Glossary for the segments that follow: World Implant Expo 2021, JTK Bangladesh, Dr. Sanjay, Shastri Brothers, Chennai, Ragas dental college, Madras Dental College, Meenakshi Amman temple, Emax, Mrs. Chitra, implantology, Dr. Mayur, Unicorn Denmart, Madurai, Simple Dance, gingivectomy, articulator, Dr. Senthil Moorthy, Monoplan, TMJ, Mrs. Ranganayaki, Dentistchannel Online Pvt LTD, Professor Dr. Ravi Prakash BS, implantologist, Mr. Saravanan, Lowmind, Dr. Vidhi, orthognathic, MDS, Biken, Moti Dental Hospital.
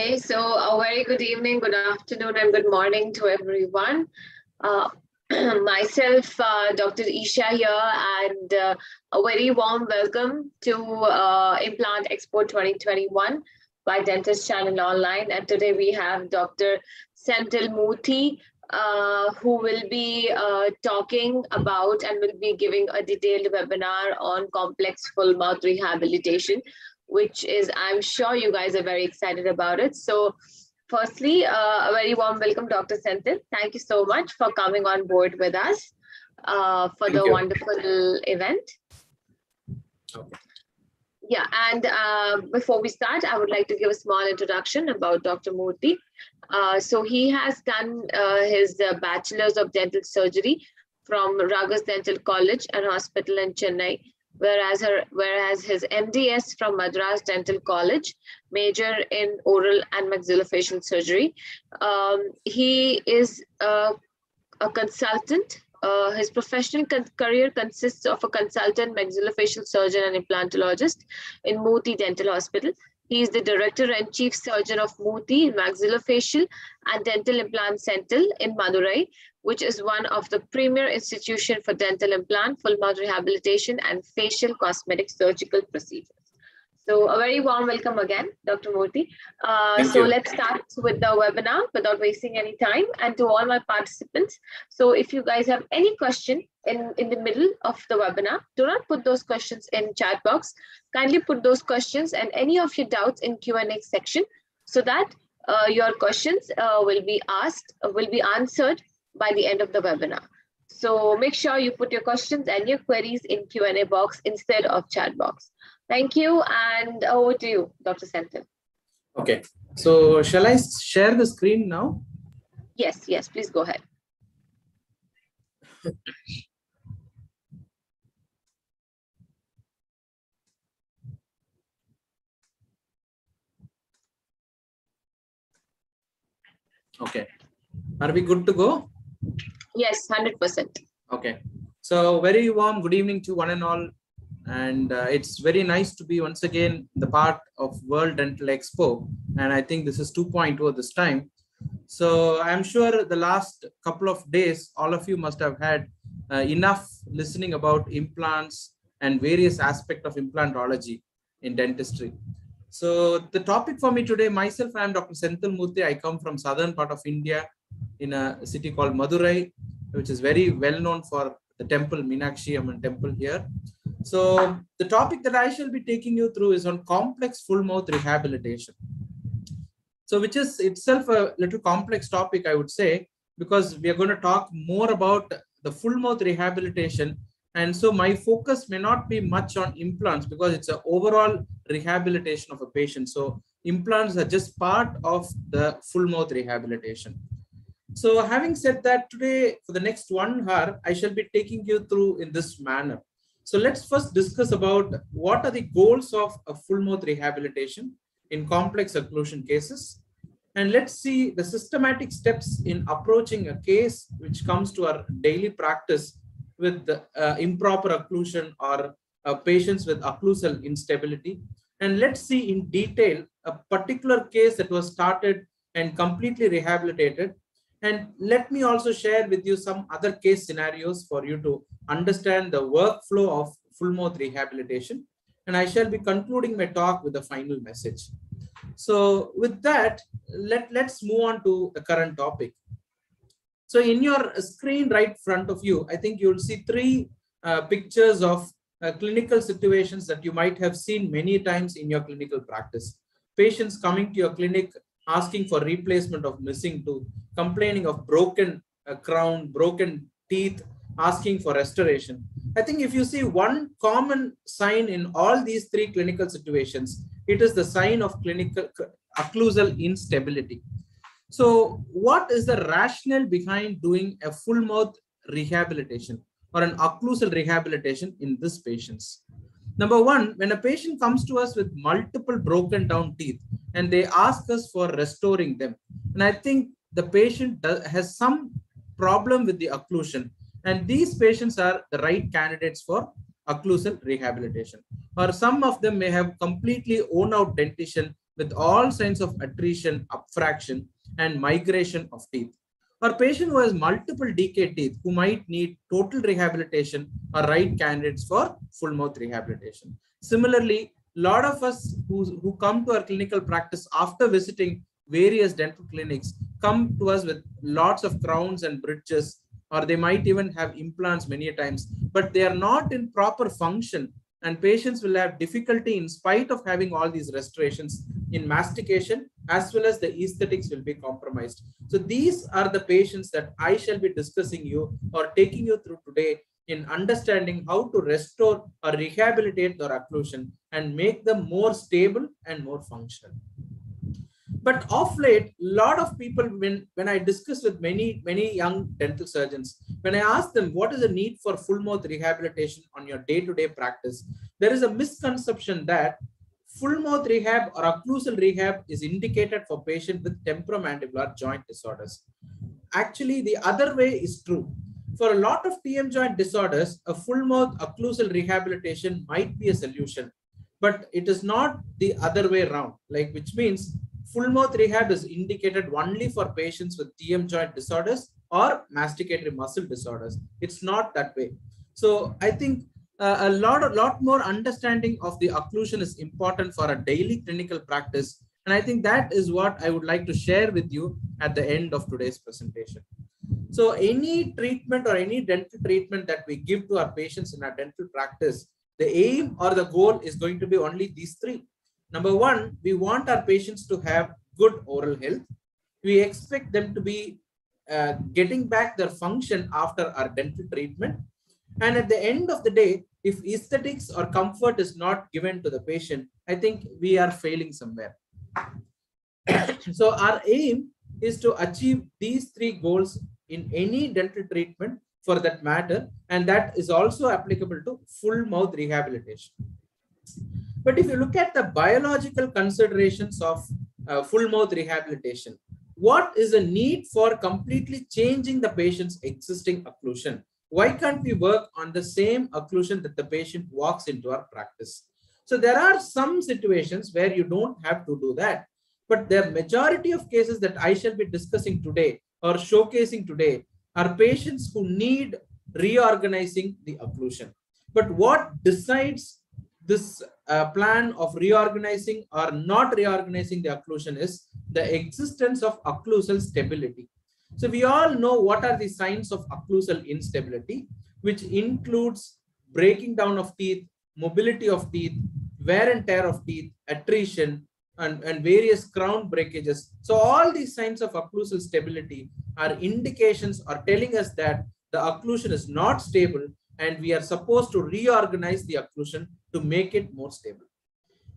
Okay, so a very good evening, good afternoon, and good morning to everyone. Myself, Dr. Isha here, and a very warm welcome to Implant Expo 2021 by Dentistchannel Online. And today we have Dr. Senthil Moorthy, who will be talking about and will be giving a detailed webinar on complex full mouth rehabilitation, which is, I'm sure you guys are very excited about it. So firstly, a very warm welcome, Dr. Senthil. Thank you so much for coming on board with us for the wonderful event. Okay. Yeah, and before we start, I would like to give a small introduction about Dr. Moorthy. So he has done his Bachelor's of Dental Surgery from Ragas Dental College and Hospital in Chennai, whereas his MDS from Madras Dental College, major in oral and maxillofacial surgery. He is a consultant. His professional career consists of a consultant, maxillofacial surgeon, and implantologist in Moti Dental Hospital. He is the director and chief surgeon of Moti Maxillofacial and Dental Implant Center in Madurai, which is one of the premier institutions for dental implant, full mouth rehabilitation, and facial cosmetic surgical procedures. So a very warm welcome again, Dr. Moorthy. So let's start with the webinar without wasting any time, and to all my participants. So if you guys have any question in the middle of the webinar, do not put those questions in chat box. Kindly put those questions and any of your doubts in Q&A section, so that your questions will be answered by the end of the webinar. So make sure you put your questions and your queries in Q&A box instead of chat box. Thank you, and over to you, Dr. Senthil. Okay, so shall I share the screen now? Yes, yes, please go ahead. Okay, are we good to go? Yes, 100%. Okay, so very warm good evening to one and all. And it's very nice to be once again the part of World Dental Expo, and I think this is 2.0 this time. So I'm sure the last couple of days all of you must have had enough listening about implants and various aspects of implantology in dentistry. So the topic for me today, myself, I am Dr. Senthil Moorthy. I come from southern part of India in a city called Madurai, which is very well known for the temple, Meenakshi Amman temple here. So the topic that I shall be taking you through is on complex full mouth rehabilitation. So which is itself a little complex topic, I would say, because we are going to talk more about the full mouth rehabilitation. And so my focus may not be much on implants because it's an overall rehabilitation of a patient. So implants are just part of the full mouth rehabilitation. So having said that, today for the next 1 hour, I shall be taking you through in this manner. So let's first discuss about what are the goals of a full mouth rehabilitation in complex occlusion cases. And let's see the systematic steps in approaching a case which comes to our daily practice with improper occlusion or patients with occlusal instability. And let's see in detail a particular case that was started and completely rehabilitated. And let me also share with you some other case scenarios for you to understand the workflow of full mouth rehabilitation. And I shall be concluding my talk with a final message. So with that, let's move on to the current topic. So in your screen right front of you, I think you'll see three pictures of clinical situations that you might have seen many times in your clinical practice. Patients coming to your clinic asking for replacement of missing tooth, complaining of broken crown, broken teeth, asking for restoration. I think if you see one common sign in all these three clinical situations, it is the sign of clinical occlusal instability. So what is the rationale behind doing a full mouth rehabilitation or an occlusal rehabilitation in these patients? Number one, when a patient comes to us with multiple broken down teeth and they ask us for restoring them, and I think the patient has some problem with the occlusion, and these patients are the right candidates for occlusal rehabilitation. Or some of them may have completely worn out dentition with all signs of attrition, upfraction, and migration of teeth. Our patient who has multiple decayed teeth who might need total rehabilitation are right candidates for full mouth rehabilitation. Similarly, a lot of us who come to our clinical practice after visiting various dental clinics come to us with lots of crowns and bridges, or they might even have implants many times, but they are not in proper function, and patients will have difficulty in spite of having all these restorations in mastication, as well as the aesthetics will be compromised. So these are the patients that I shall be discussing you or taking you through today in understanding how to restore or rehabilitate their occlusion and make them more stable and more functional. But of late, a lot of people, when I discuss with many young dental surgeons, when I ask them what is the need for full mouth rehabilitation on your day-to-day practice, there is a misconception that full mouth rehab or occlusal rehab is indicated for patients with temporomandibular joint disorders. Actually, the other way is true. For a lot of TM joint disorders, a full mouth occlusal rehabilitation might be a solution, but it is not the other way around, like, which means full mouth rehab is indicated only for patients with TM joint disorders or masticatory muscle disorders. It's not that way. So I think a lot more understanding of the occlusion is important for a daily clinical practice. And I think that is what I would like to share with you at the end of today's presentation. So any treatment or any dental treatment that we give to our patients in our dental practice, the aim or the goal is going to be only these three. Number one, we want our patients to have good oral health. We expect them to be getting back their function after our dental treatment. And at the end of the day, if aesthetics or comfort is not given to the patient, I think we are failing somewhere. So our aim is to achieve these three goals in any dental treatment for that matter. And that is also applicable to full mouth rehabilitation. But if you look at the biological considerations of full mouth rehabilitation, what is the need for completely changing the patient's existing occlusion? Why can't we work on the same occlusion that the patient walks into our practice? So there are some situations where you don't have to do that, but the majority of cases that I shall be discussing today or showcasing today are patients who need reorganizing the occlusion. But what decides this plan of reorganizing or not reorganizing the occlusion is the existence of occlusal stability. So we all know what are the signs of occlusal instability, which includes breaking down of teeth, mobility of teeth, wear and tear of teeth, attrition, and various crown breakages. So all these signs of occlusal stability are indications or telling us that the occlusion is not stable, and we are supposed to reorganize the occlusion to make it more stable.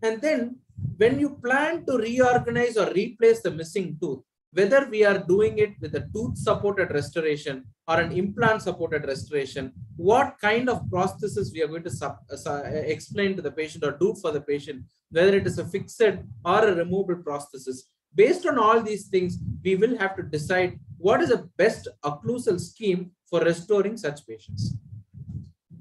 And then when you plan to reorganize or replace the missing tooth, whether we are doing it with a tooth-supported restoration or an implant-supported restoration, what kind of prosthesis we are going to explain to the patient or do for the patient, whether it is a fixed or a removable prosthesis. Based on all these things, we will have to decide what is the best occlusal scheme for restoring such patients.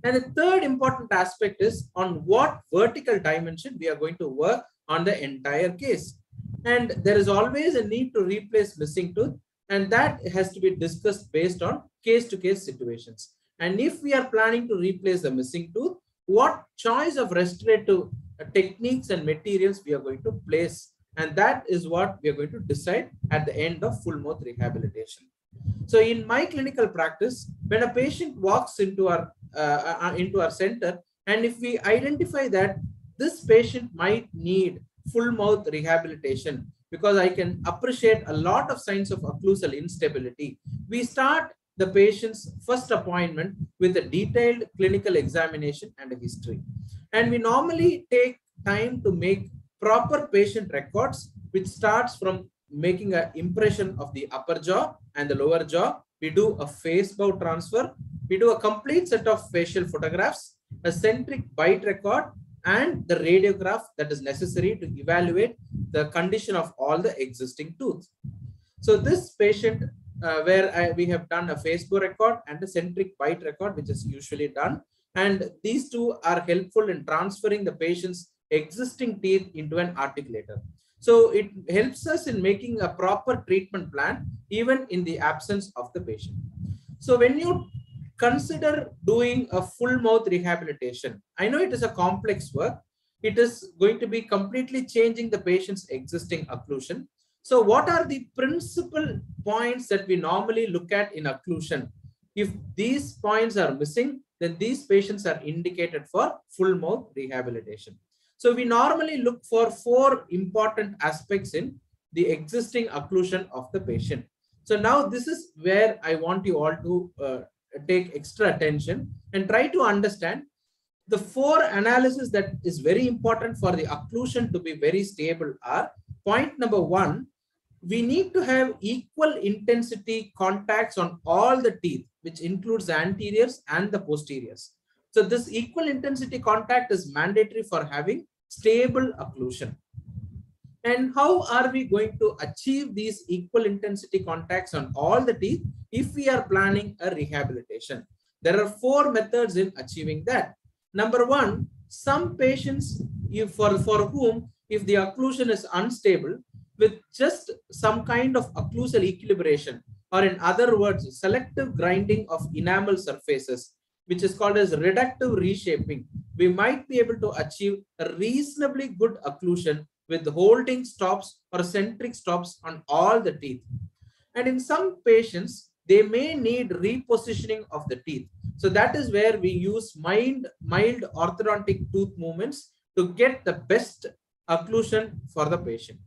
And the third important aspect is on what vertical dimension we are going to work on the entire case. And there is always a need to replace missing tooth, and that has to be discussed based on case-to-case situations. And if we are planning to replace the missing tooth, what choice of restorative techniques and materials we are going to place, and that is what we are going to decide at the end of full mouth rehabilitation. So in my clinical practice, when a patient walks into our center, and if we identify that this patient might need full mouth rehabilitation because I can appreciate a lot of signs of occlusal instability, we start the patient's first appointment with a detailed clinical examination and a history. And we normally take time to make proper patient records, which starts from making an impression of the upper jaw and the lower jaw. We do a face bow transfer. We do a complete set of facial photographs, a centric bite record, and the radiograph that is necessary to evaluate the condition of all the existing teeth. So this patient we have done a face bow record and a centric bite record, which is usually done. And these two are helpful in transferring the patient's existing teeth into an articulator. So it helps us in making a proper treatment plan, even in the absence of the patient. So when you consider doing a full mouth rehabilitation, I know it is a complex work. It is going to be completely changing the patient's existing occlusion. So what are the principal points that we normally look at in occlusion? If these points are missing, then these patients are indicated for full mouth rehabilitation. So we normally look for 4 important aspects in the existing occlusion of the patient. So now this is where I want you all to take extra attention and try to understand the 4 analysis that is very important for the occlusion to be very stable are. Point number 1, we need to have equal intensity contacts on all the teeth, which includes the anteriors and the posteriors. So this equal intensity contact is mandatory for having stable occlusion. And how are we going to achieve these equal intensity contacts on all the teeth if we are planning a rehabilitation? There are 4 methods in achieving that. Number 1, some patients for whom if the occlusion is unstable, with just some kind of occlusal equilibration, or in other words, selective grinding of enamel surfaces, which is called as reductive reshaping, we might be able to achieve a reasonably good occlusion with holding stops or centric stops on all the teeth. And in some patients, they may need repositioning of the teeth. So that is where we use mild orthodontic tooth movements to get the best occlusion for the patient.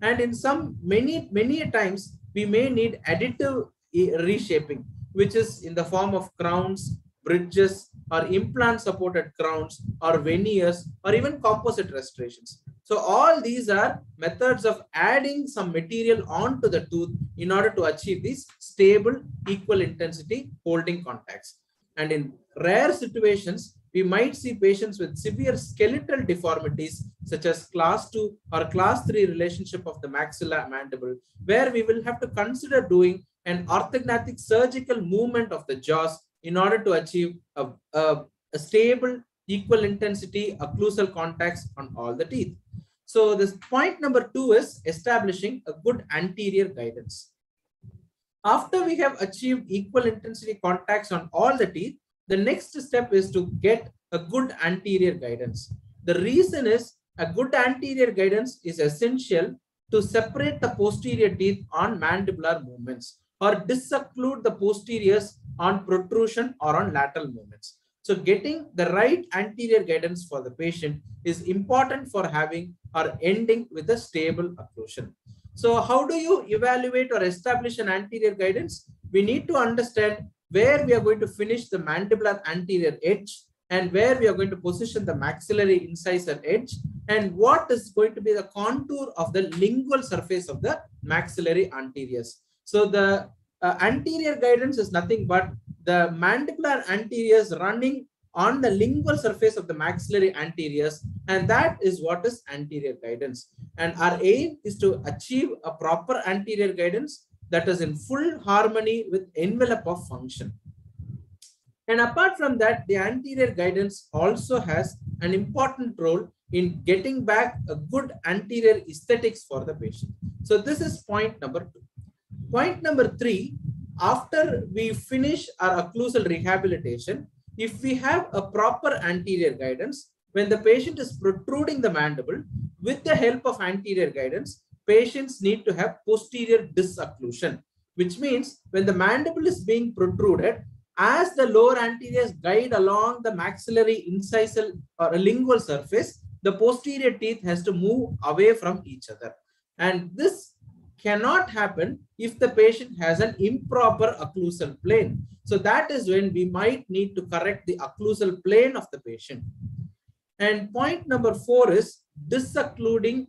And in some many times, we may need additive reshaping, which is in the form of crowns, bridges, or implant supported crowns, or veneers, or even composite restorations. So all these are methods of adding some material onto the tooth in order to achieve these stable, equal intensity holding contacts. And in rare situations, we might see patients with severe skeletal deformities, such as class 2 or class 3 relationship of the maxilla mandible, where we will have to consider doing an orthognathic surgical movement of the jaws in order to achieve a stable, equal intensity occlusal contacts on all the teeth. So this point number 2 is establishing a good anterior guidance. After we have achieved equal intensity contacts on all the teeth, the next step is to get a good anterior guidance. The reason is a good anterior guidance is essential to separate the posterior teeth on mandibular movements or disocclude the posteriors on protrusion or on lateral movements. So getting the right anterior guidance for the patient is important for having or ending with a stable occlusion. So how do you evaluate or establish an anterior guidance? We need to understand where we are going to finish the mandibular anterior edge and where we are going to position the maxillary incisor edge and what is going to be the contour of the lingual surface of the maxillary anteriors. So the anterior guidance is nothing but the mandibular anteriors running on the lingual surface of the maxillary anteriors, and that is what is anterior guidance. And our aim is to achieve a proper anterior guidance that is in full harmony with envelope of function. And apart from that, the anterior guidance also has an important role in getting back a good anterior aesthetics for the patient. So this is point number 2. Point number 3, after we finish our occlusal rehabilitation, if we have a proper anterior guidance, when the patient is protruding the mandible, with the help of anterior guidance, patients need to have posterior disocclusion, which means when the mandible is being protruded, as the lower anteriors guide along the maxillary incisal or lingual surface, the posterior teeth has to move away from each other. And this cannot happen if the patient has an improper occlusal plane. So that is when we might need to correct the occlusal plane of the patient. And point number 4 is disoccluding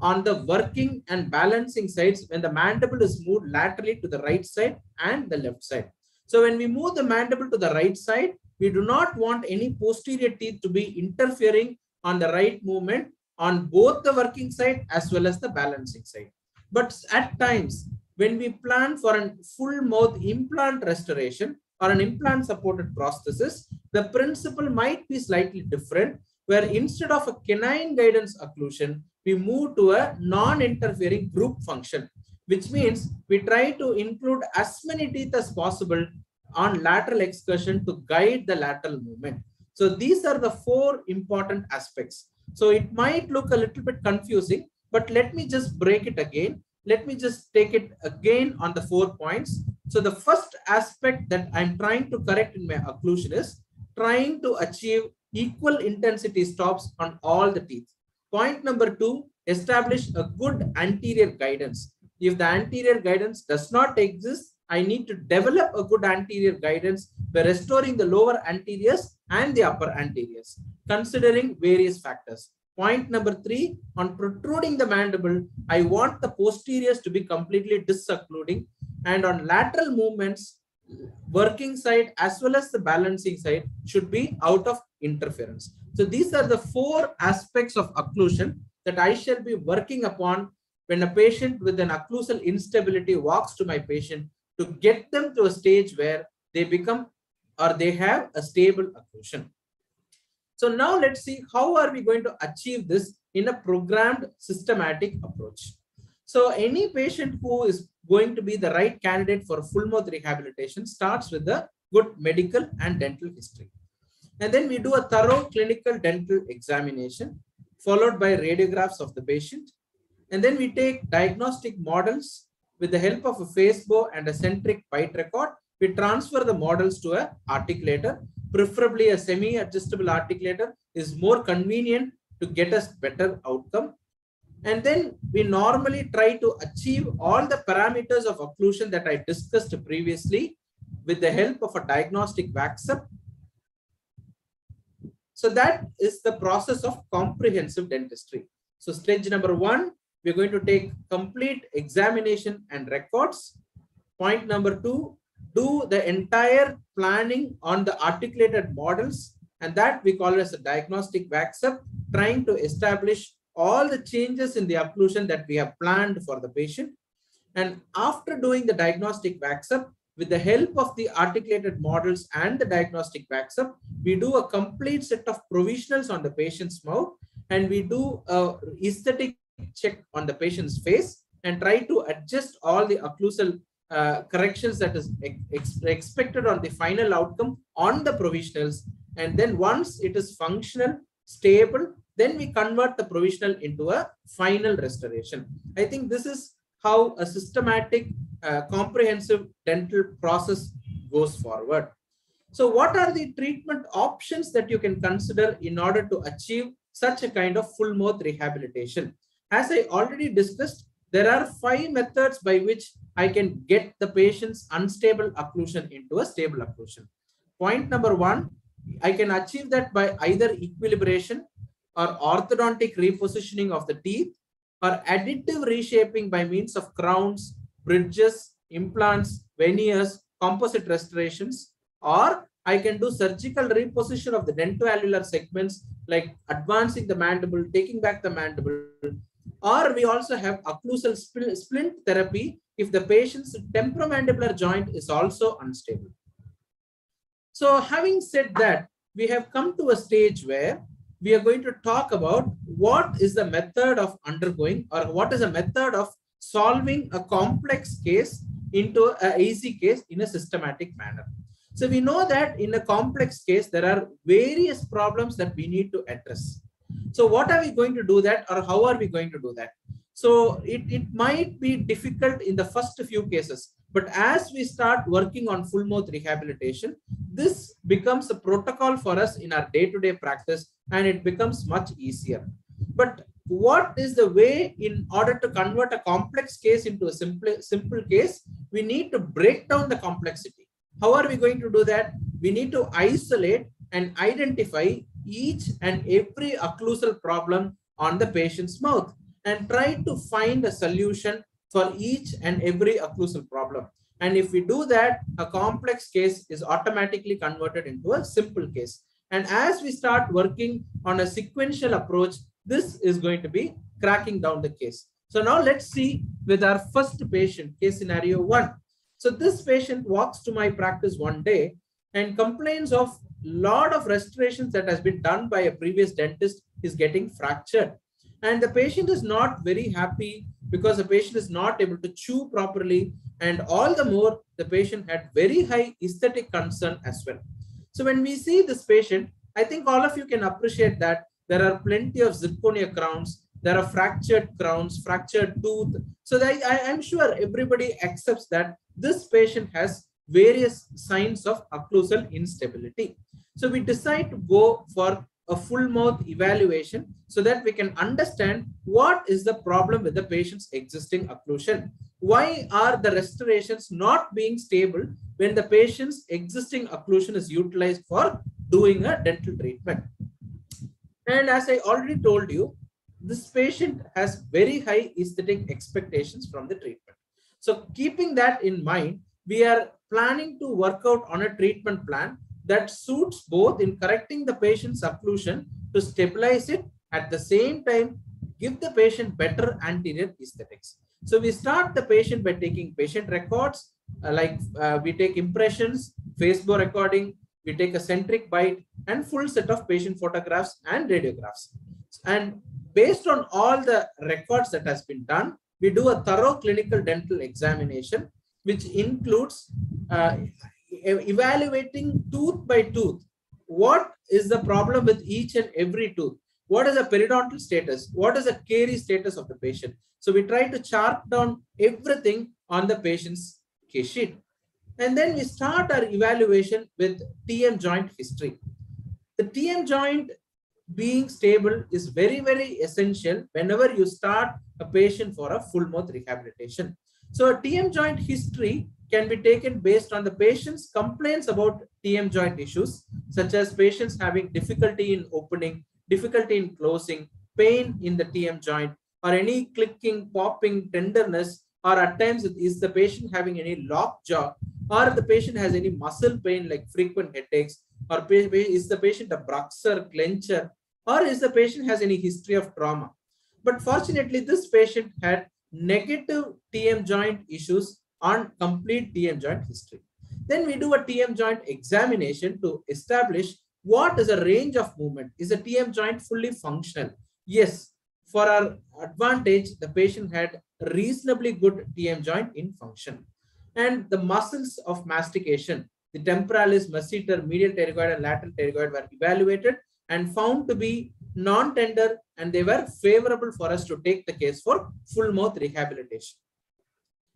on the working and balancing sides when the mandible is moved laterally to the right side and the left side. So when we move the mandible to the right side, we do not want any posterior teeth to be interfering on the right movement on both the working side as well as the balancing side. But at times, when we plan for a full mouth implant restoration or an implant supported prosthesis, the principle might be slightly different, where instead of a canine guidance occlusion, we move to a non-interfering group function, which means we try to include as many teeth as possible on lateral excursion to guide the lateral movement. So these are the four important aspects. So it might look a little bit confusing, but let me just break it again. Let me just take it again on the 4 points. So the first aspect that I'm trying to correct in my occlusion is trying to achieve equal intensity stops on all the teeth. Point number two, establish a good anterior guidance. If the anterior guidance does not exist, I need to develop a good anterior guidance by restoring the lower anteriors and the upper anteriors, considering various factors. Point number three, on protruding the mandible, I want the posteriors to be completely disoccluding, and on lateral movements, working side as well as the balancing side should be out of interference. So these are the four aspects of occlusion that I shall be working upon when a patient with an occlusal instability walks to my patient to get them to a stage where they become or they have a stable occlusion. So now let's see how are we going to achieve this in a programmed systematic approach. So any patient who is going to be the right candidate for full mouth rehabilitation starts with a good medical and dental history. And then we do a thorough clinical dental examination followed by radiographs of the patient. And then we take diagnostic models with the help of a face bow and a centric bite record. We transfer the models to an articulator. Preferably a semi-adjustable articulator is more convenient to get us better outcome. And then we normally try to achieve all the parameters of occlusion that I discussed previously with the help of a diagnostic wax-up. So that is the process of comprehensive dentistry. So stage number one, we're going to take complete examination and records. Point number two, do the entire planning on the articulated models, and that we call as a diagnostic wax-up, trying to establish all the changes in the occlusion that we have planned for the patient. And after doing the diagnostic wax-up, with the help of the articulated models and the diagnostic wax-up, we do a complete set of provisionals on the patient's mouth, and we do a aesthetic check on the patient's face and try to adjust all the occlusal corrections that is expected on the final outcome on the provisionals. And then once it is functional, stable, then we convert the provisional into a final restoration. I think this is how a systematic, comprehensive dental process goes forward. So what are the treatment options that you can consider in order to achieve such a kind of full mouth rehabilitation? As I already discussed, there are 5 methods by which I can get the patient's unstable occlusion into a stable occlusion. Point number one, I can achieve that by either equilibration or orthodontic repositioning of the teeth or additive reshaping by means of crowns, bridges, implants, veneers, composite restorations, or I can do surgical reposition of the dentoalveolar segments like advancing the mandible, taking back the mandible, or we also have occlusal splint therapy if the patient's temporomandibular joint is also unstable. So having said that, we have come to a stage where we are going to talk about what is the method of undergoing or what is a method of solving a complex case into an easy case in a systematic manner. So we know that in a complex case, there are various problems that we need to address. So what are we going to do that, or how are we going to do that? So it might be difficult in the first few cases, but as we start working on full mouth rehabilitation, this becomes a protocol for us in our day-to-day practice, and it becomes much easier. But what is the way in order to convert a complex case into a simple case? We need to break down the complexity. How are we going to do that? We need to isolate and identify each and every occlusal problem on the patient's mouth and try to find a solution for each and every occlusal problem. And if we do that, a complex case is automatically converted into a simple case. And as we start working on a sequential approach, this is going to be cracking down the case. So now let's see with our first patient, case scenario 1. So this patient walks to my practice one day and complains of lot of restorations that has been done by a previous dentist is getting fractured, and the patient is not very happy because the patient is not able to chew properly, and all the more the patient had very high aesthetic concern as well. So when we see this patient, I think all of you can appreciate that there are plenty of zirconia crowns, there are fractured crowns, fractured tooth. So that I'm sure everybody accepts that this patient has various signs of occlusal instability. So we decide to go for a full mouth evaluation so that we can understand what is the problem with the patient's existing occlusion. Why are the restorations not being stable when the patient's existing occlusion is utilized for doing a dental treatment? And as I already told you, this patient has very high aesthetic expectations from the treatment. So keeping that in mind, we are planning to work out on a treatment plan that suits both in correcting the patient's occlusion to stabilize it, at the same time give the patient better anterior aesthetics. So we start the patient by taking patient records, we take impressions, Facebook recording, we take a centric bite and full set of patient photographs and radiographs. And based on all the records that has been done, we do a thorough clinical dental examination, which includes evaluating tooth by tooth. What is the problem with each and every tooth? What is the periodontal status? What is the caries status of the patient? So we try to chart down everything on the patient's case sheet. And then we start our evaluation with TM joint history. The TM joint being stable is very, very essential whenever you start a patient for a full mouth rehabilitation. So a TM joint history can be taken based on the patient's complaints about TM joint issues, such as patients having difficulty in opening, difficulty in closing, pain in the TM joint, or any clicking, popping, tenderness, or at times is the patient having any locked jaw, or the patient has any muscle pain like frequent headaches, or is the patient a bruxer, clencher, or is the patient has any history of trauma. But fortunately, this patient had negative TM joint issues on complete TM joint history. Then we do a TM joint examination to establish what is a range of movement. Is the TM joint fully functional? Yes, for our advantage, the patient had reasonably good TM joint in function. And the muscles of mastication, the temporalis, masseter, medial pterygoid and lateral pterygoid were evaluated and found to be non-tender, and they were favorable for us to take the case for full mouth rehabilitation.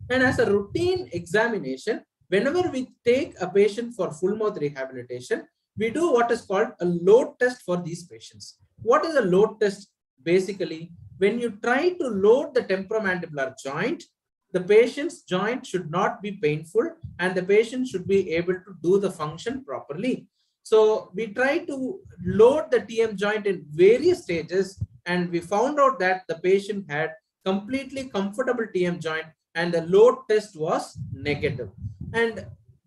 And as a routine examination, whenever we take a patient for full mouth rehabilitation, we do what is called a load test for these patients. What is a load test? Basically, when you try to load the temporomandibular joint, the patient's joint should not be painful and the patient should be able to do the function properly. So we try to load the TM joint in various stages, and we found out that the patient had completely comfortable TM joint and the load test was negative.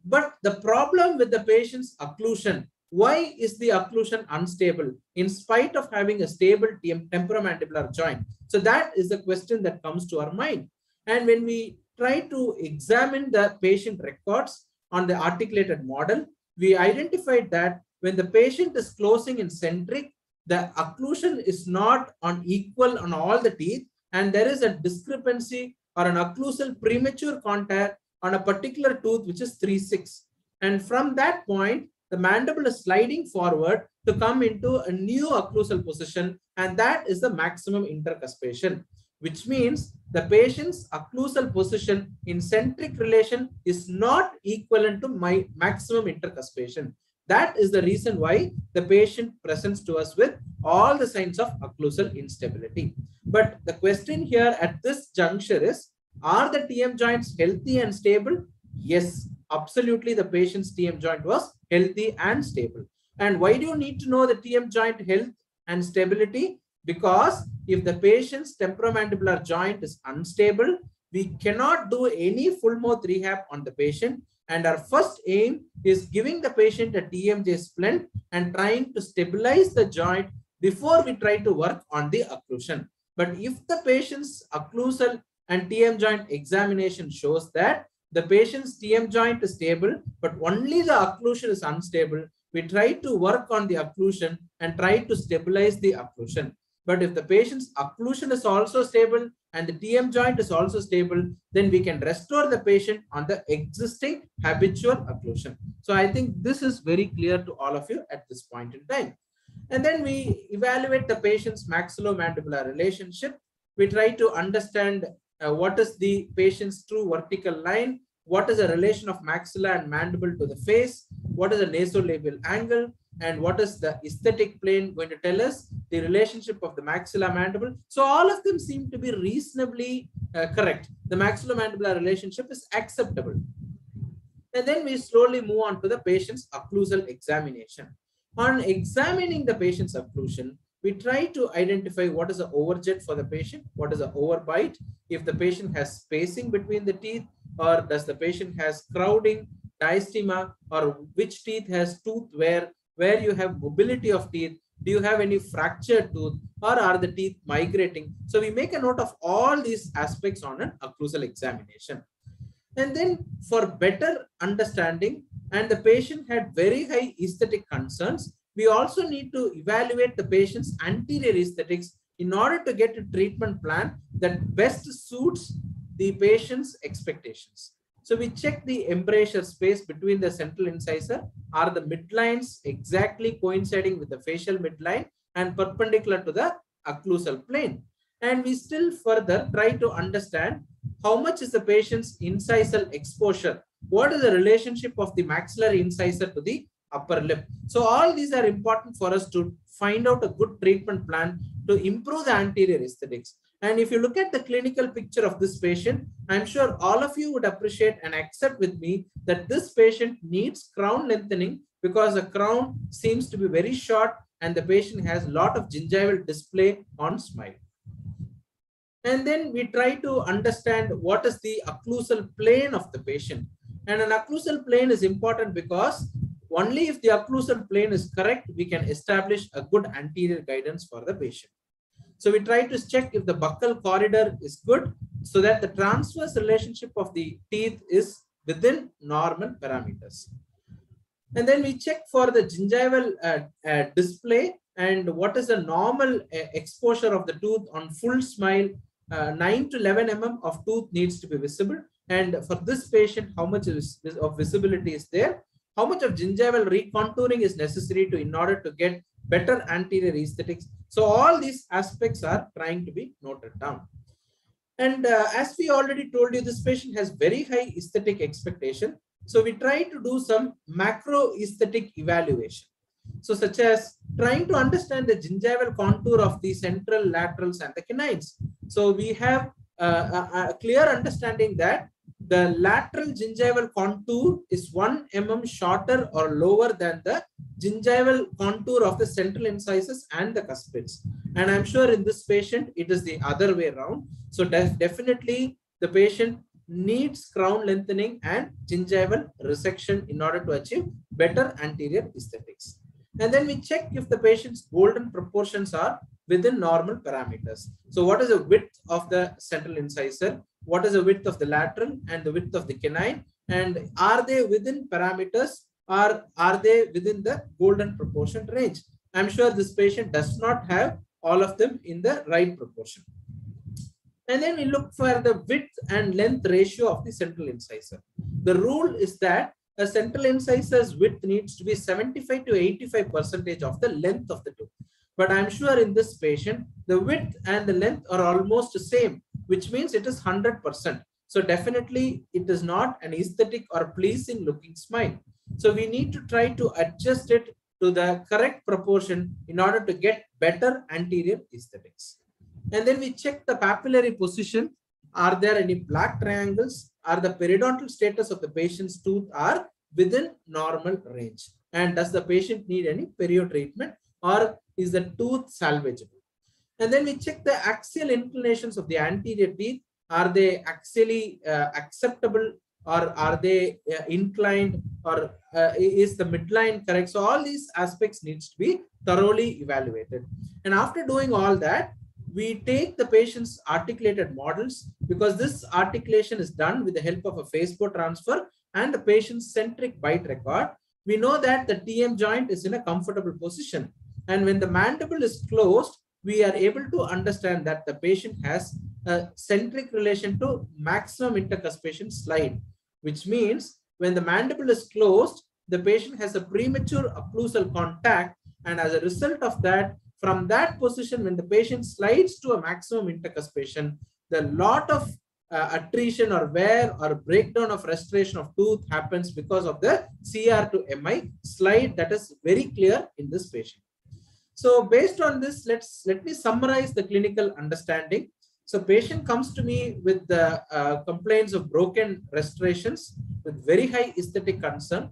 But the problem with the patient's occlusion, why is the occlusion unstable in spite of having a stable temporomandibular joint? So that is the question that comes to our mind. And when we try to examine the patient records on the articulated model, we identified that when the patient is closing in centric, the occlusion is not on equal on all the teeth, and there is a discrepancy or an occlusal premature contact on a particular tooth, which is 3/6. And from that point, the mandible is sliding forward to come into a new occlusal position, and that is the maximum intercuspation, which means the patient's occlusal position in centric relation is not equivalent to my maximum intercuspation. That is the reason why the patient presents to us with all the signs of occlusal instability. But the question here at this juncture is, are the TM joints healthy and stable? Yes, absolutely, the patient's TM joint was healthy and stable. And why do you need to know the TM joint health and stability? Because if the patient's temporomandibular joint is unstable, we cannot do any full mouth rehab on the patient. And our first aim is giving the patient a TMJ splint and trying to stabilize the joint before we try to work on the occlusion. But if the patient's occlusal and TM joint examination shows that the patient's TM joint is stable, but only the occlusion is unstable, we try to work on the occlusion and try to stabilize the occlusion. But if the patient's occlusion is also stable and the TM joint is also stable, then we can restore the patient on the existing habitual occlusion. So I think this is very clear to all of you at this point in time. And then we evaluate the patient's maxillomandibular relationship. We try to understand what is the patient's true vertical line, what is the relation of maxilla and mandible to the face, what is the nasolabial angle, and what is the aesthetic plane going to tell us the relationship of the maxilla mandible. So all of them seem to be reasonably correct. The maxillomandibular relationship is acceptable. And then we slowly move on to the patient's occlusal examination. On examining the patient's occlusion, we try to identify what is the overjet for the patient, what is the overbite, if the patient has spacing between the teeth, or does the patient has crowding, diastema, or which teeth has tooth wear, where you have mobility of teeth, do you have any fractured tooth, or are the teeth migrating? So we make a note of all these aspects on an occlusal examination. And then for better understanding, and the patient had very high aesthetic concerns, we also need to evaluate the patient's anterior aesthetics in order to get a treatment plan that best suits the patient's expectations. So we check the embrasure space between the central incisor. Are the midlines exactly coinciding with the facial midline and perpendicular to the occlusal plane? And we still further try to understand how much is the patient's incisal exposure. What is the relationship of the maxillary incisor to the upper lip? So all these are important for us to find out a good treatment plan to improve the anterior aesthetics. And if you look at the clinical picture of this patient, I'm sure all of you would appreciate and accept with me that this patient needs crown lengthening because the crown seems to be very short and the patient has a lot of gingival display on smile. And then we try to understand what is the occlusal plane of the patient. And an occlusal plane is important because only if the occlusal plane is correct, we can establish a good anterior guidance for the patient. So we try to check if the buccal corridor is good so that the transverse relationship of the teeth is within normal parameters. And then we check for the gingival display and what is the normal exposure of the tooth on full smile. 9 to 11 mm of tooth needs to be visible. And for this patient, how much of visibility is there? How much of gingival recontouring is necessary in order to get better anterior aesthetics? So all these aspects are trying to be noted down. And as we already told you, this patient has very high aesthetic expectation. So we try to do some macro aesthetic evaluation. So such as trying to understand the gingival contour of the central, laterals and the canines. So we have a clear understanding that the lateral gingival contour is 1 mm shorter or lower than the gingival contour of the central incisors and the cuspids. And I'm sure in this patient, it is the other way around. So definitely the patient needs crown lengthening and gingival resection in order to achieve better anterior aesthetics. And then we check if the patient's golden proportions are within normal parameters. So what is the width of the central incisor? What is the width of the lateral and the width of the canine? And are they within parameters or are they within the golden proportion range? I'm sure this patient does not have all of them in the right proportion. And then we look for the width and length ratio of the central incisor. The rule is that a central incisor's width needs to be 75 to 85% of the length of the tooth. But I'm sure in this patient, the width and the length are almost the same, which means it is 100%. So definitely it is not an aesthetic or pleasing looking smile. So we need to try to adjust it to the correct proportion in order to get better anterior aesthetics. And then we check the papillary position. Are there any black triangles? Are the periodontal status of the patient's tooth are within normal range? And does the patient need any perio treatment or is the tooth salvageable? And then we check the axial inclinations of the anterior teeth. Are they axially acceptable or are they inclined or is the midline correct? So all these aspects needs to be thoroughly evaluated. And after doing all that, we take the patient's articulated models, because this articulation is done with the help of a Facebook transfer and the patient's centric bite record. We know that the TM joint is in a comfortable position, and when the mandible is closed, we are able to understand that the patient has a centric relation to maximum intercuspation slide, which means when the mandible is closed, the patient has a premature occlusal contact, and as a result of that, from that position, when the patient slides to a maximum intercuspation, the lot of attrition or wear or breakdown of restoration of tooth happens because of the CR to MI slide that is very clear in this patient. So based on this, let me summarize the clinical understanding. So patient comes to me with the complaints of broken restorations with very high aesthetic concern.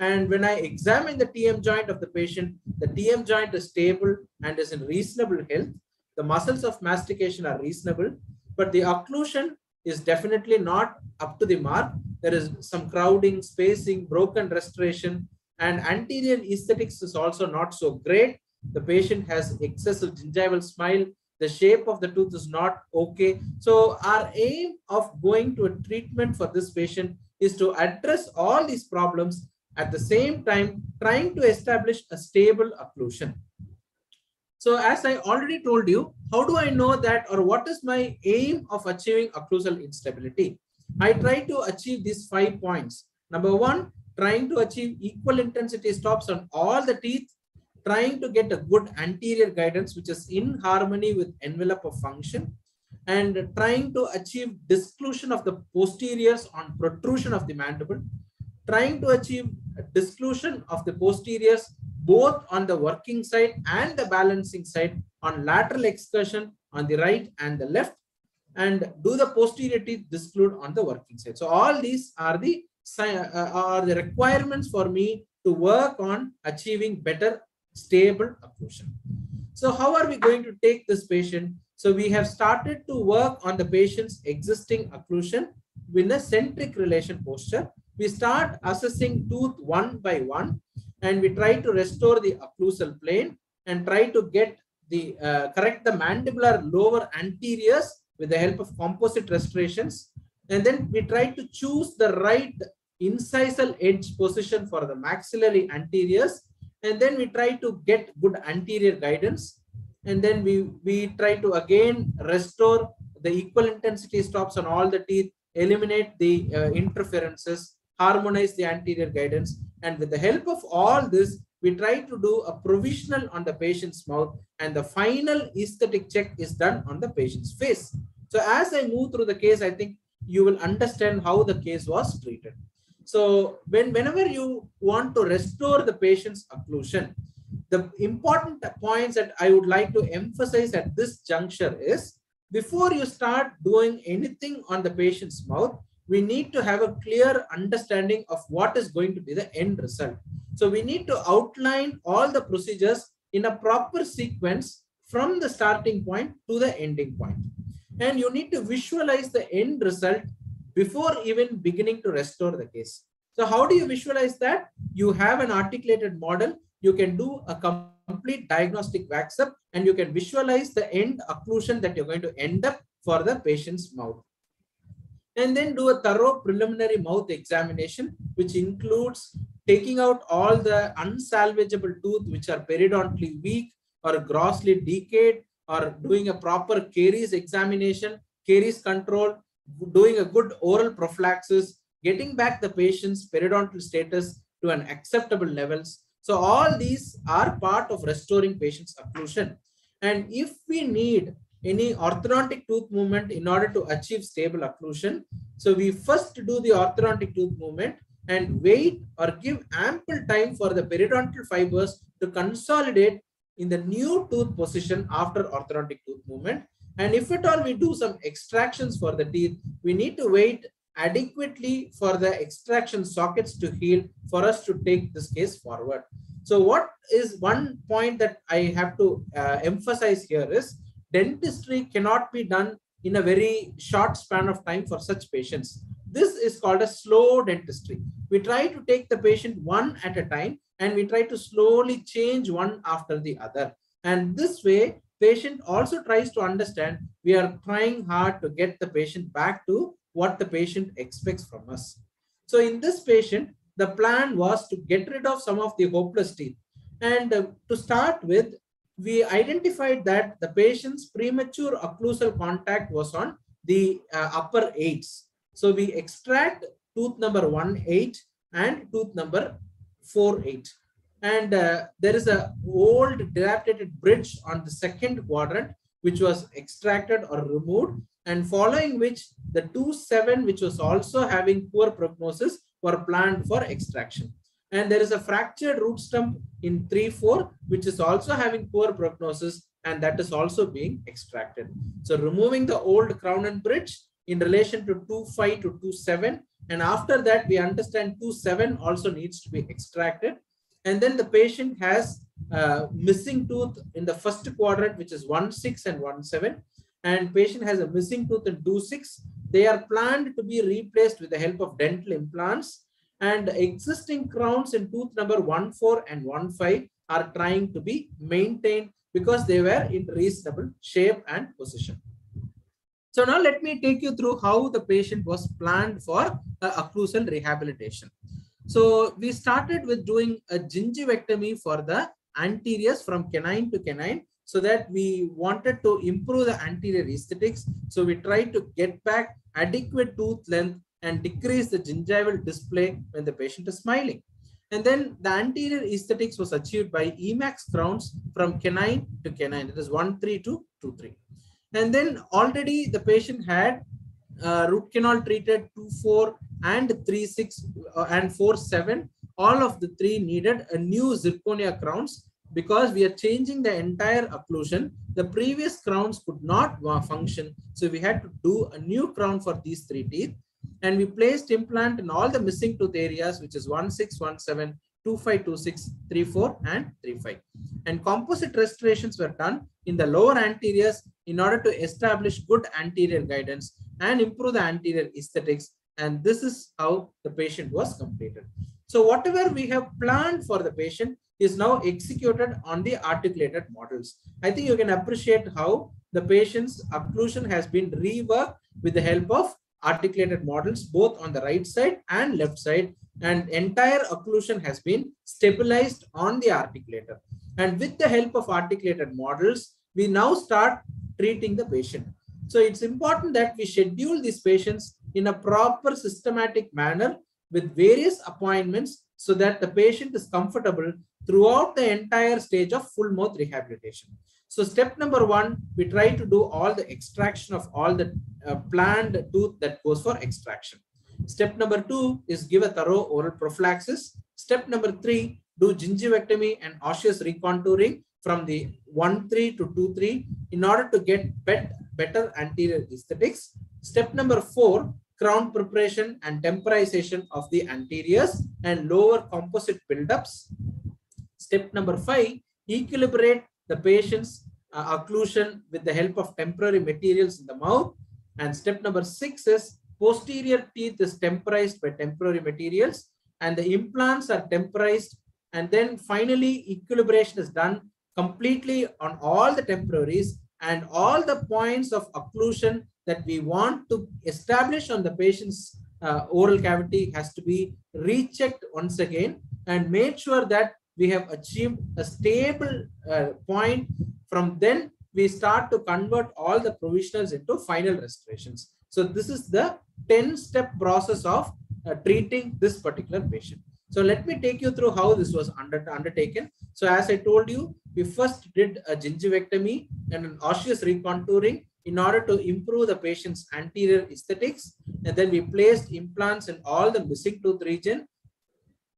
And when I examine the TM joint of the patient, the TM joint is stable and is in reasonable health. The muscles of mastication are reasonable, but the occlusion is definitely not up to the mark. There is some crowding, spacing, broken restoration, and anterior aesthetics is also not so great. The patient has excessive gingival smile. The shape of the tooth is not okay. So our aim of going to a treatment for this patient is to address all these problems at the same time trying to establish a stable occlusion. So as I already told you, how do I know that, or what is my aim of achieving occlusal instability? I try to achieve these 5 points. Number one, trying to achieve equal intensity stops on all the teeth, trying to get a good anterior guidance, which is in harmony with envelope of function, and trying to achieve disclusion of the posteriors on protrusion of the mandible, trying to achieve disclusion of the posteriors both on the working side and the balancing side on lateral excursion on the right and the left, and do the posterior teeth disclude on the working side. So all these are the requirements for me to work on achieving better stable occlusion. So how are we going to take this patient? So we have started to work on the patient's existing occlusion with a centric relation posture. We start assessing tooth one by one, and we try to restore the occlusal plane and try to get the correct the mandibular lower anteriors with the help of composite restorations. And then we try to choose the right incisal edge position for the maxillary anteriors. And then we try to get good anterior guidance. And then we try to again restore the equal intensity stops on all the teeth, eliminate the interferences, harmonize the anterior guidance, and with the help of all this, we try to do a provisional on the patient's mouth, and the final aesthetic check is done on the patient's face. So as I move through the case, I think you will understand how the case was treated. So whenever you want to restore the patient's occlusion, the important points that I would like to emphasize at this juncture is, before you start doing anything on the patient's mouth, we need to have a clear understanding of what is going to be the end result. So we need to outline all the procedures in a proper sequence from the starting point to the ending point. And you need to visualize the end result before even beginning to restore the case. So how do you visualize that? You have an articulated model. You can do a complete diagnostic wax up, and you can visualize the end occlusion that you're going to end up for the patient's mouth. And then do a thorough preliminary mouth examination, which includes taking out all the unsalvageable tooth which are periodontally weak or grossly decayed, or doing a proper caries examination, caries control, doing a good oral prophylaxis, getting back the patient's periodontal status to an acceptable levels. So all these are part of restoring patient's occlusion. And if we need any orthodontic tooth movement in order to achieve stable occlusion, so we first do the orthodontic tooth movement and wait or give ample time for the periodontal fibers to consolidate in the new tooth position after orthodontic tooth movement. And if at all we do some extractions for the teeth, we need to wait adequately for the extraction sockets to heal for us to take this case forward. So what is one point that I have to emphasize here is, dentistry cannot be done in a very short span of time for such patients. This is called a slow dentistry. We try to take the patient one at a time, and we try to slowly change one after the other. And this way, patient also tries to understand, we are trying hard to get the patient back to what the patient expects from us. So in this patient, the plan was to get rid of some of the hopeless teeth. And to start with, we identified that the patient's premature occlusal contact was on the upper 8s. So we extract tooth number 1-8 and tooth number 4-8. And there is a old dilapidated bridge on the second quadrant, which was extracted or removed, and following which the 2-7, which was also having poor prognosis, were planned for extraction. And there is a fractured root stump in 3-4, which is also having poor prognosis, and that is also being extracted. So removing the old crown and bridge in relation to 2-5 to 2-7, and after that we understand 2-7 also needs to be extracted. And then the patient has missing tooth in the first quadrant, which is 1-6 and 1-7. And patient has a missing tooth in 2-6. They are planned to be replaced with the help of dental implants. And existing crowns in tooth number 1-4 and 1-5 are trying to be maintained because they were in reasonable shape and position. So now let me take you through how the patient was planned for occlusal rehabilitation. So we started with doing a gingivectomy for the anteriors from canine to canine, so that we wanted to improve the anterior aesthetics. So we tried to get back adequate tooth length and decrease the gingival display when the patient is smiling. And then the anterior aesthetics was achieved by Emax crowns from canine to canine. It is 1-3 to 2-3. And then already the patient had root canal treated 2-4 and 3-6 and 4-7. All of the three needed a new zirconia crowns because we are changing the entire occlusion. The previous crowns could not function, so we had to do a new crown for these three teeth. And we placed implant in all the missing tooth areas, which is 1-6, 1-7, 2-5, 2-6, 3-4, and 3-5. And composite restorations were done in the lower anteriors in order to establish good anterior guidance and improve the anterior aesthetics. And this is how the patient was completed. So whatever we have planned for the patient is now executed on the articulated models. I think you can appreciate how the patient's occlusion has been reworked with the help of articulated models, both on the right side and left side, and entire occlusion has been stabilized on the articulator. And with the help of articulated models, we now start treating the patient. So it's important that we schedule these patients in a proper systematic manner with various appointments so that the patient is comfortable throughout the entire stage of full mouth rehabilitation. So step number 1, we try to do all the extraction of all the planned tooth that goes for extraction. Step number 2 is give a thorough oral prophylaxis. Step number 3, do gingivectomy and osseous recontouring from the 1-3 to 2-3 in order to get better anterior aesthetics. Step number 4, crown preparation and temporization of the anteriors and lower composite buildups. Step number 5, equilibrate the patient's occlusion with the help of temporary materials in the mouth. And step number 6 is posterior teeth is temporized by temporary materials and the implants are temporized. And then finally, equilibration is done completely on all the temporaries and all the points of occlusion that we want to establish on the patient's oral cavity has to be rechecked once again and made sure that we have achieved a stable point. From then, we start to convert all the provisionals into final restorations. So this is the 10-step process of treating this particular patient. So let me take you through how this was undertaken. So as I told you, we first did a gingivectomy and an osseous recontouring in order to improve the patient's anterior aesthetics. And then we placed implants in all the missing tooth region.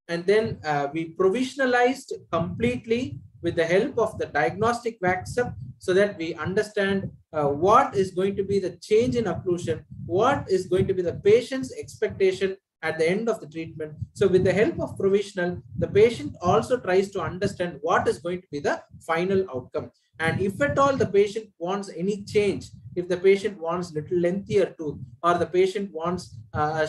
And then we provisionalized completely with the help of the diagnostic wax up so that we understand what is going to be the change in occlusion, what is going to be the patient's expectation at the end of the treatment. So with the help of provisional, the patient also tries to understand what is going to be the final outcome. And if at all the patient wants any change, if the patient wants little lengthier tooth or the patient wants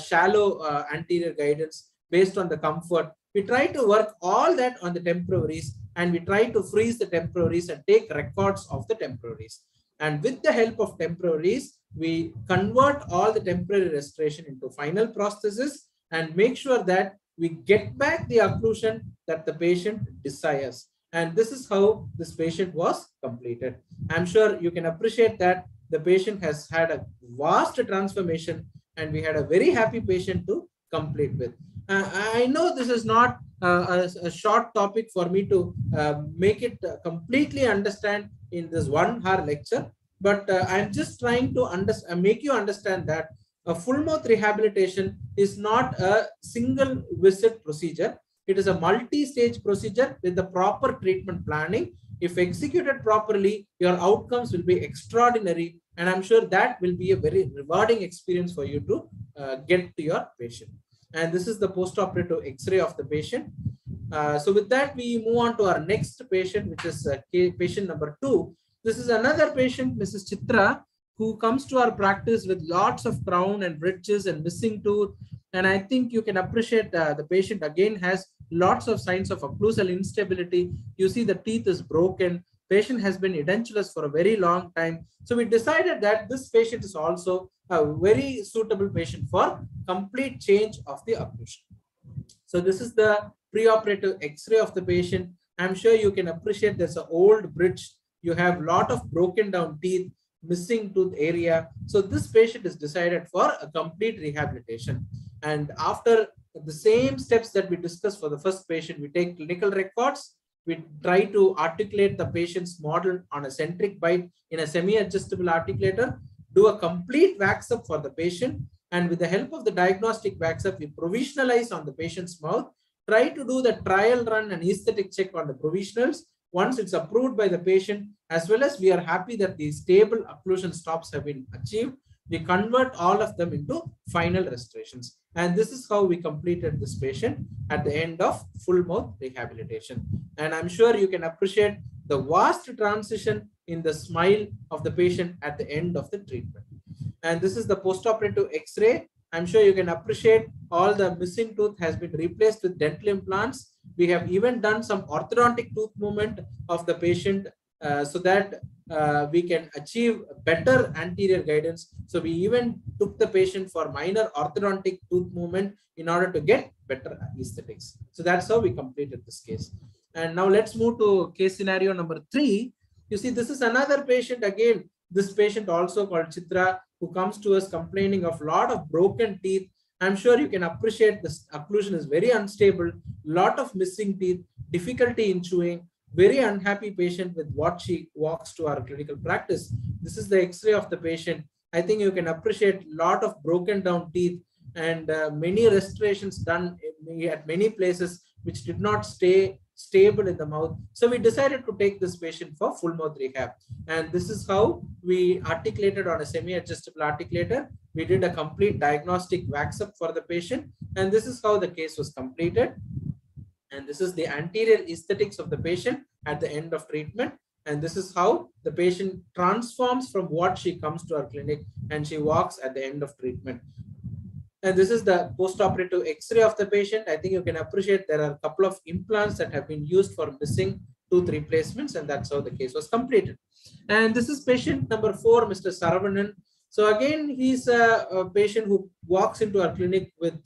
shallow anterior guidance based on the comfort, we try to work all that on the temporaries and we try to freeze the temporaries and take records of the temporaries. And with the help of temporaries, we convert all the temporary restoration into final prosthesis and make sure that we get back the occlusion that the patient desires. And this is how this patient was completed. I'm sure you can appreciate that the patient has had a vast transformation, and we had a very happy patient to complete with. I know this is not a short topic for me to make it completely understand in this 1 hour lecture, but I'm just trying to make you understand that a full mouth rehabilitation is not a single visit procedure. It is a multi-stage procedure with the proper treatment planning. If executed properly, your outcomes will be extraordinary, and I'm sure that will be a very rewarding experience for you to get to your patient. And this is the post-operative X-ray of the patient. So with that, we move on to our next patient, which is patient number 2. This is another patient, Mrs. Chitra, who comes to our practice with lots of crown and bridges and missing tooth. And I think you can appreciate the patient again has lots of signs of occlusal instability. You see the teeth is broken. Patient has been edentulous for a very long time. So we decided that this patient is also a very suitable patient for complete change of the occlusion. So this is the preoperative X-ray of the patient. I'm sure you can appreciate there's an old bridge. You have a lot of broken down teeth, missing tooth area. So this patient is decided for a complete rehabilitation. And after the same steps that we discussed for the first patient, we take clinical records. We try to articulate the patient's model on a centric bite in a semi-adjustable articulator, do a complete wax up for the patient. And with the help of the diagnostic wax up, we provisionalize on the patient's mouth, try to do the trial run and aesthetic check on the provisionals. Once it's approved by the patient, as well as we are happy that the stable occlusion stops have been achieved, we convert all of them into final restorations. And this is how we completed this patient at the end of full mouth rehabilitation. And I'm sure you can appreciate the vast transition in the smile of the patient at the end of the treatment. And this is the post-operative X-ray. I'm sure you can appreciate all the missing tooth has been replaced with dental implants. We have even done some orthodontic tooth movement of the patient so that we can achieve better anterior guidance. So we even took the patient for minor orthodontic tooth movement in order to get better aesthetics. So that's how we completed this case. And now let's move to case scenario number 3. You see, this is another patient again. This patient also called Chitra, who comes to us complaining of a lot of broken teeth. I'm sure you can appreciate this occlusion is very unstable, lot of missing teeth, difficulty in chewing, very unhappy patient with what she walks to our clinical practice. This is the X-ray of the patient. I think you can appreciate a lot of broken down teeth and many restorations done at many places which did not stay stable in the mouth. So we decided to take this patient for full mouth rehab. And this is how we articulated on a semi-adjustable articulator. We did a complete diagnostic wax up for the patient. And this is how the case was completed. And this is the anterior aesthetics of the patient at the end of treatment. And this is how the patient transforms from what she comes to our clinic and she walks at the end of treatment. And this is the post-operative X-ray of the patient. I think you can appreciate there are a couple of implants that have been used for missing tooth replacements, and that's how the case was completed. And this is patient number 4, Mr. Saravanan. So again, he's a patient who walks into our clinic with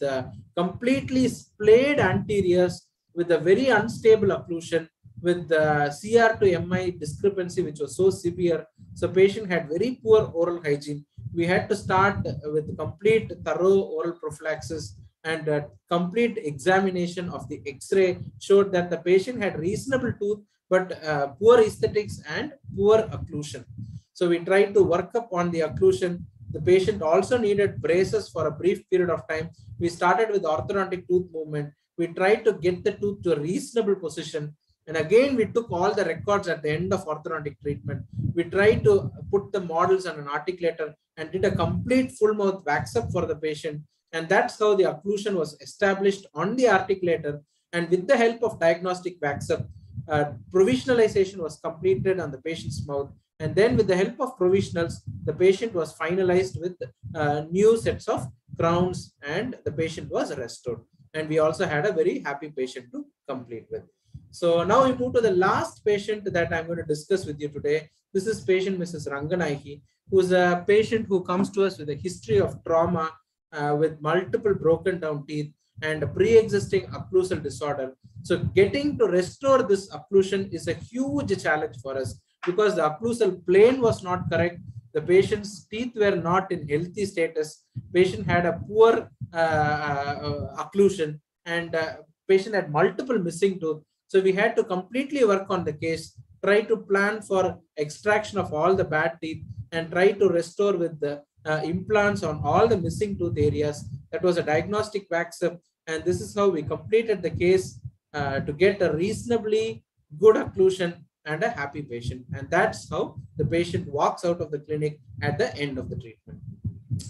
completely splayed anteriors, with a very unstable occlusion, with the CR to MI discrepancy, which was so severe. So patient had very poor oral hygiene. We had to start with complete thorough oral prophylaxis, and a complete examination of the X-ray showed that the patient had reasonable tooth, but poor aesthetics and poor occlusion. So we tried to work up on the occlusion. The patient also needed braces for a brief period of time. We started with orthodontic tooth movement. We tried to get the tooth to a reasonable position. And again, we took all the records at the end of orthodontic treatment. We tried to put the models on an articulator and did a complete full mouth wax up for the patient. And that's how the occlusion was established on the articulator. And with the help of diagnostic wax up, provisionalization was completed on the patient's mouth. And then with the help of provisionals, the patient was finalized with new sets of crowns, and the patient was restored. And we also had a very happy patient to complete with. So now we move to the last patient that I'm going to discuss with you today. This is patient Mrs. Ranganayaki, who is a patient who comes to us with a history of trauma with multiple broken down teeth and a pre-existing occlusal disorder. So getting to restore this occlusion is a huge challenge for us because the occlusal plane was not correct. The patient's teeth were not in healthy status. Patient had a poor occlusion and patient had multiple missing tooth. So we had to completely work on the case, try to plan for extraction of all the bad teeth and try to restore with the implants on all the missing tooth areas. That was a diagnostic wax-up, and this is how we completed the case to get a reasonably good occlusion and a happy patient. And that's how the patient walks out of the clinic at the end of the treatment.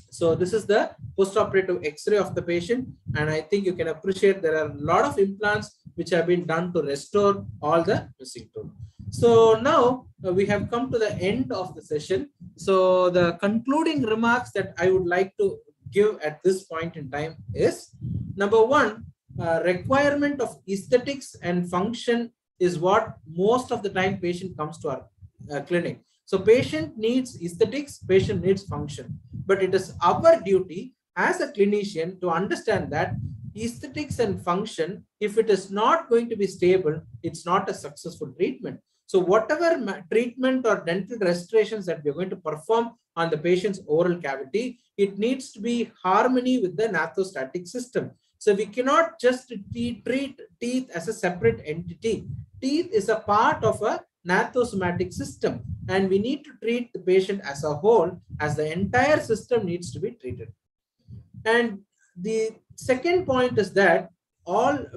So this is the postoperative X-ray of the patient, and I think you can appreciate there are a lot of implants which have been done to restore all the missing tooth. So now we have come to the end of the session. So the concluding remarks that I would like to give at this point in time is, number one, requirement of aesthetics and function is what most of the time patient comes to our clinic. So patient needs aesthetics, patient needs function, but it is our duty as a clinician to understand that aesthetics and function, if it is not going to be stable, it's not a successful treatment. So whatever treatment or dental restorations that we're going to perform on the patient's oral cavity, it needs to be in harmony with the orthostatic system. So we cannot just treat teeth as a separate entity. Teeth is a part of a orthostatic system, and we need to treat the patient as a whole, as the entire system needs to be treated. And the second point is that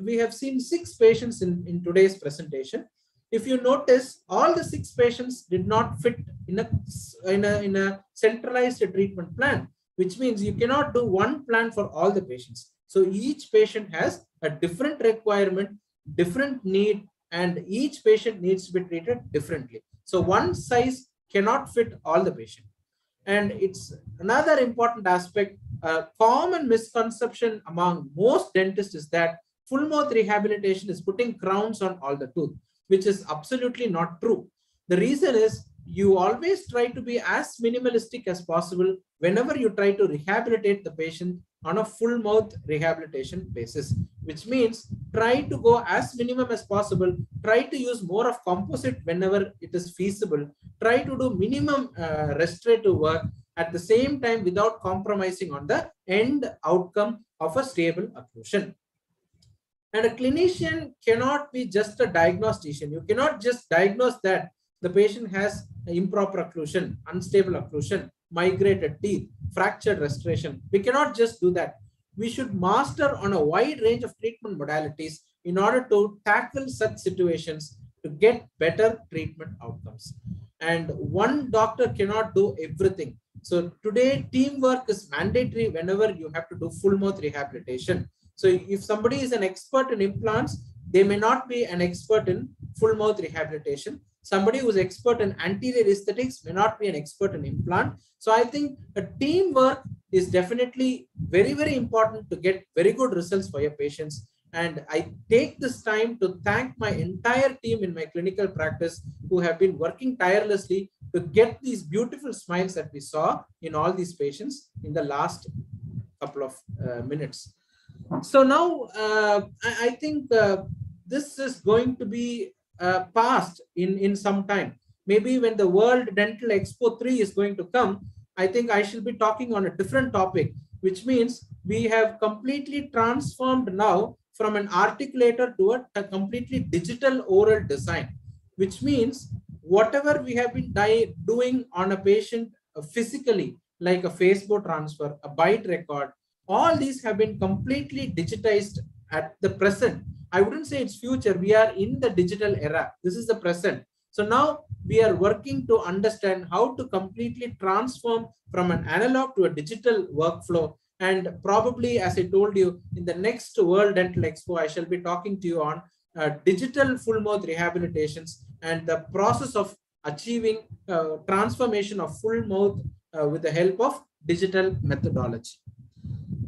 we have seen 6 patients in today's presentation. If you notice, all the 6 patients did not fit in a centralized treatment plan, which means you cannot do one plan for all the patients. So each patient has a different requirement, different need, and each patient needs to be treated differently. So one size cannot fit all the patient. And it's another important aspect, a common misconception among most dentists is that full mouth rehabilitation is putting crowns on all the tooth, which is absolutely not true. The reason is you always try to be as minimalistic as possible whenever you try to rehabilitate the patient on a full mouth rehabilitation basis, which means try to go as minimum as possible, try to use more of composite whenever it is feasible, try to do minimum restorative work at the same time without compromising on the end outcome of a stable occlusion. And a clinician cannot be just a diagnostician. You cannot just diagnose that the patient has improper occlusion, unstable occlusion, migrated teeth, fractured restoration. We cannot just do that. We should master on a wide range of treatment modalities in order to tackle such situations to get better treatment outcomes. And one doctor cannot do everything. So today, teamwork is mandatory whenever you have to do full mouth rehabilitation. So if somebody is an expert in implants, they may not be an expert in full mouth rehabilitation. Somebody who is expert in anterior aesthetics may not be an expert in implant. So I think a teamwork is definitely very, very important to get very good results for your patients. And I take this time to thank my entire team in my clinical practice who have been working tirelessly to get these beautiful smiles that we saw in all these patients in the last couple of minutes. So now I think this is going to be passed in some time. Maybe when the World Dental Expo 3 is going to come, I think I shall be talking on a different topic, which means we have completely transformed now from an articulator to a completely digital oral design, which means whatever we have been doing on a patient physically, like a Facebook transfer, a bite record, all these have been completely digitized at the present. I wouldn't say it's future. We are in the digital era. This is the present. So now we are working to understand how to completely transform from an analog to a digital workflow. And probably, as I told you, in the next World Dental Expo, I shall be talking to you on digital full mouth rehabilitations and the process of achieving transformation of full mouth with the help of digital methodology.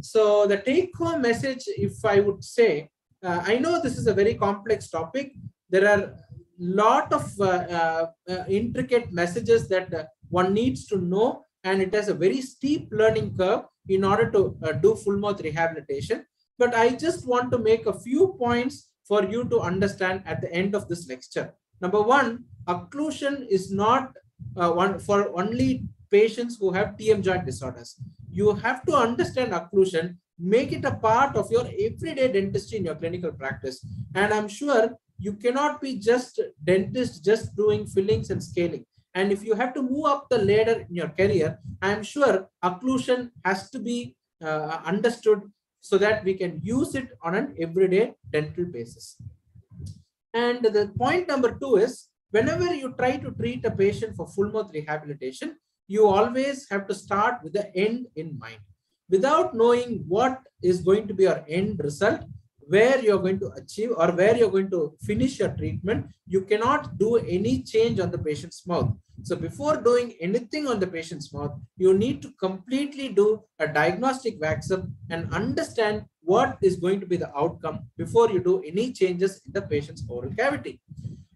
So the take home message, if I would say, I know this is a very complex topic, there are a lot of intricate messages that one needs to know, and it has a very steep learning curve in order to do full mouth rehabilitation. But I just want to make a few points for you to understand at the end of this lecture. Number one, occlusion is not for only patients who have TM joint disorders. You have to understand occlusion, make it a part of your everyday dentistry in your clinical practice. And I'm sure you cannot be just dentist, just doing fillings and scaling. And if you have to move up the ladder in your career, I'm sure occlusion has to be understood so that we can use it on an everyday dental basis. And the point number two is, whenever you try to treat a patient for full mouth rehabilitation, you always have to start with the end in mind. Without knowing what is going to be your end result, where you're going to achieve or where you're going to finish your treatment, you cannot do any change on the patient's mouth. So before doing anything on the patient's mouth, you need to completely do a diagnostic wax-up and understand what is going to be the outcome before you do any changes in the patient's oral cavity.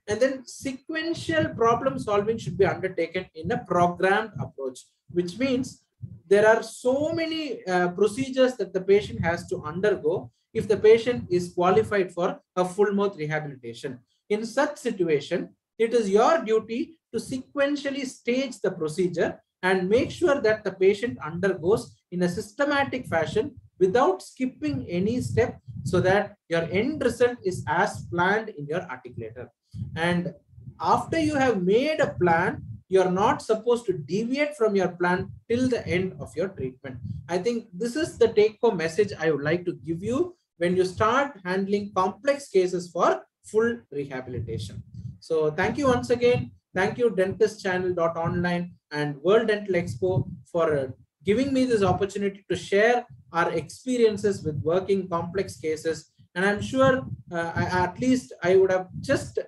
And then sequential problem solving should be undertaken in a programmed approach, which means there are so many procedures that the patient has to undergo if the patient is qualified for a full mouth rehabilitation. In such situation, it is your duty to sequentially stage the procedure and make sure that the patient undergoes in a systematic fashion without skipping any step, so that your end result is as planned in your articulator. And after you have made a plan, you are not supposed to deviate from your plan till the end of your treatment. I think this is the take-home message I would like to give you when you start handling complex cases for full rehabilitation. So thank you once again. Thank you, Dentistchannel.online and World Dental Expo, for giving me this opportunity to share our experiences with working complex cases. And I'm sure at least I would have just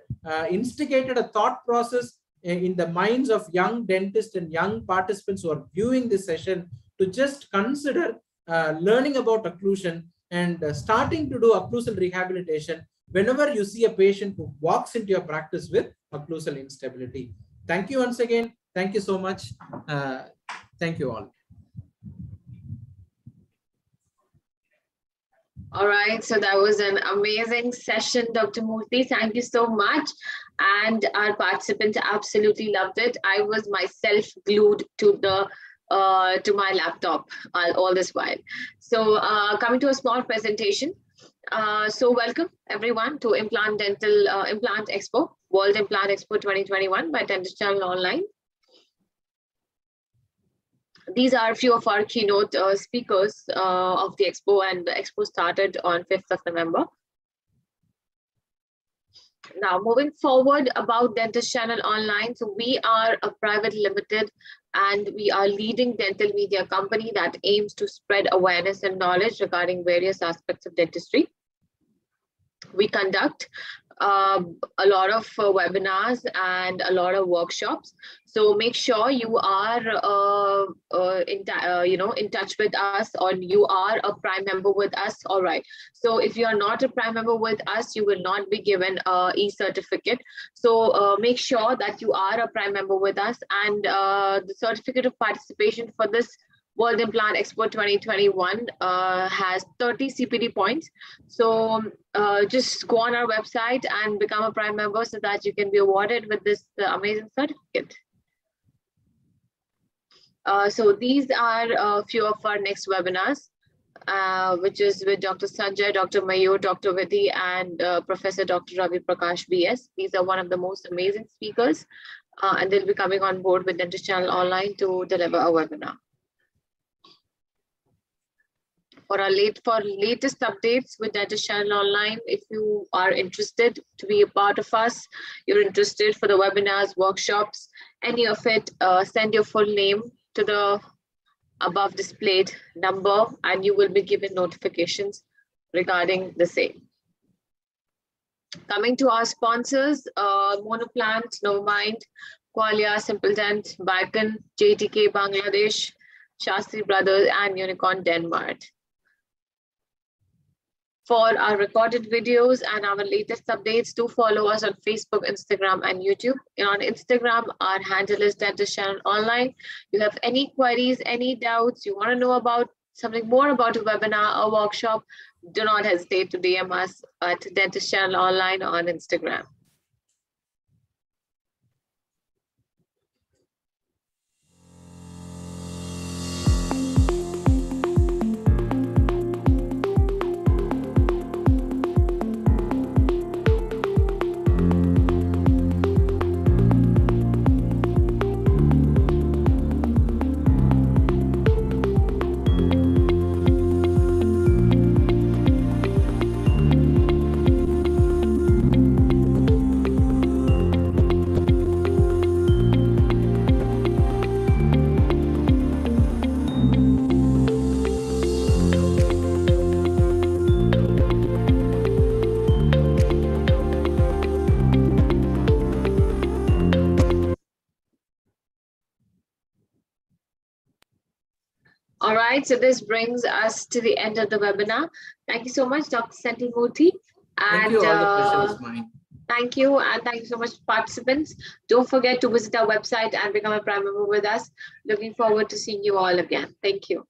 instigated a thought process in the minds of young dentists and young participants who are viewing this session to just consider learning about occlusion and starting to do occlusal rehabilitation whenever you see a patient who walks into your practice with occlusal instability. Thank you once again. Thank you so much. Thank you all. All right, so that was an amazing session, Dr. Moorthy. Thank you so much. And our participants absolutely loved it. I was myself glued to the to my laptop all this while. So coming to a small presentation. So welcome everyone to Implant Expo, World Implant Expo 2021 by Dentistchannel Online. These are a few of our keynote speakers of the Expo, and the Expo started on 5th of November. Now, moving forward about Dentistchannel Online. So we are a private limited and we are leading dental media company that aims to spread awareness and knowledge regarding various aspects of dentistry. We conduct a lot of webinars and a lot of workshops. So make sure you are in touch with us, or you are a Prime member with us. All right. So if you are not a Prime member with us, you will not be given an e-certificate. So make sure that you are a Prime member with us, and the certificate of participation for this World Implant Expo 2021 has 30 CPD points. So just go on our website and become a Prime member so that you can be awarded with this amazing certificate. So these are a few of our next webinars, which is with Dr. Sanjay, Dr. Mayur, Dr. Vidhi, and Professor Dr. Ravi Prakash BS. These are one of the most amazing speakers, and they'll be coming on board with Dentistchannel Online to deliver a webinar. For latest updates with Dentistchannel Online, if you are interested to be a part of us, you're interested for the webinars, workshops, any of it, send your full name to the above displayed number and you will be given notifications regarding the same. Coming to our sponsors, Monoplan, Lowmind, Qualia, Simple Dance, Biken, JTK Bangladesh, Shastri Brothers, and Unicorn Denmart. for our recorded videos and our latest updates. Do follow us on Facebook, Instagram, and YouTube. On Instagram, our handle is Dentistchannel Online. You have any queries, any doubts, you want to know about something more about a webinar or workshop, do not hesitate to DM us at Dentistchannel Online on Instagram. All right, so this brings us to the end of the webinar. Thank you so much, Dr. Senthil Moorthy. Thank you, all the pleasure was mine. Thank you, and thank you so much, participants. Don't forget to visit our website and become a Prime member with us. Looking forward to seeing you all again. Thank you.